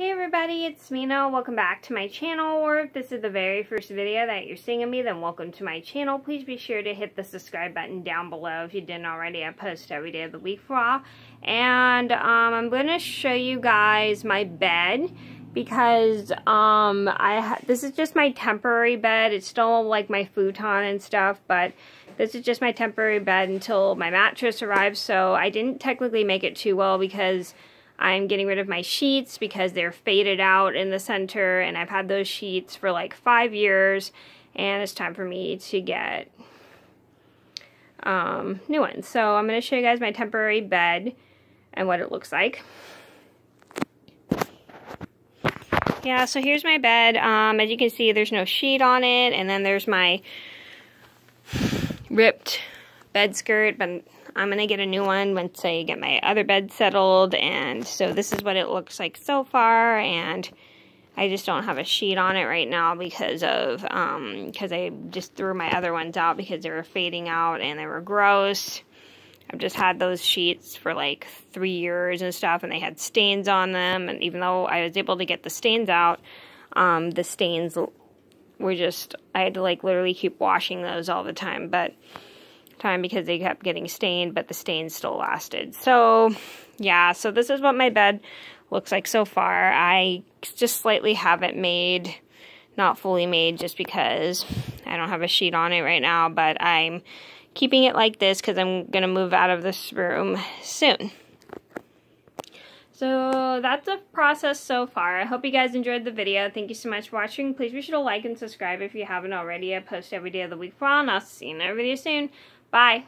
Hey everybody, it's Mina. Welcome back to my channel, or if this is the very first video that you're seeing of me, then welcome to my channel. Please be sure to hit the subscribe button down below if you didn't already. I post every day of the week for a while. And I'm going to show you guys my bed because this is just my temporary bed. It's still like my futon and stuff, but this is just my temporary bed until my mattress arrives. So I didn't technically make it too well because I'm getting rid of my sheets because they're faded out in the center, and I've had those sheets for like 5 years, and it's time for me to get new ones. So I'm going to show you guys my temporary bed and what it looks like. Yeah, so here's my bed. As you can see, there's no sheet on it, and then there's my ripped bed skirt, but I'm going to get a new one once I get my other bed settled. And so this is what it looks like so far, and I just don't have a sheet on it right now because of, because I just threw my other ones out because they were fading out and they were gross. I've just had those sheets for like 3 years and stuff, and they had stains on them, and even though I was able to get the stains out, the stains were just, I had to like literally keep washing those all the time, because they kept getting stained, but the stains still lasted. So yeah, so this is what my bed looks like so far. I just slightly have it made, not fully made, just because I don't have a sheet on it right now, but I'm keeping it like this because I'm gonna move out of this room soon. So that's the process so far. I hope you guys enjoyed the video. Thank you so much for watching. Please be sure to like and subscribe if you haven't already. I post every day of the week for all, and I'll see you in another video soon. Bye.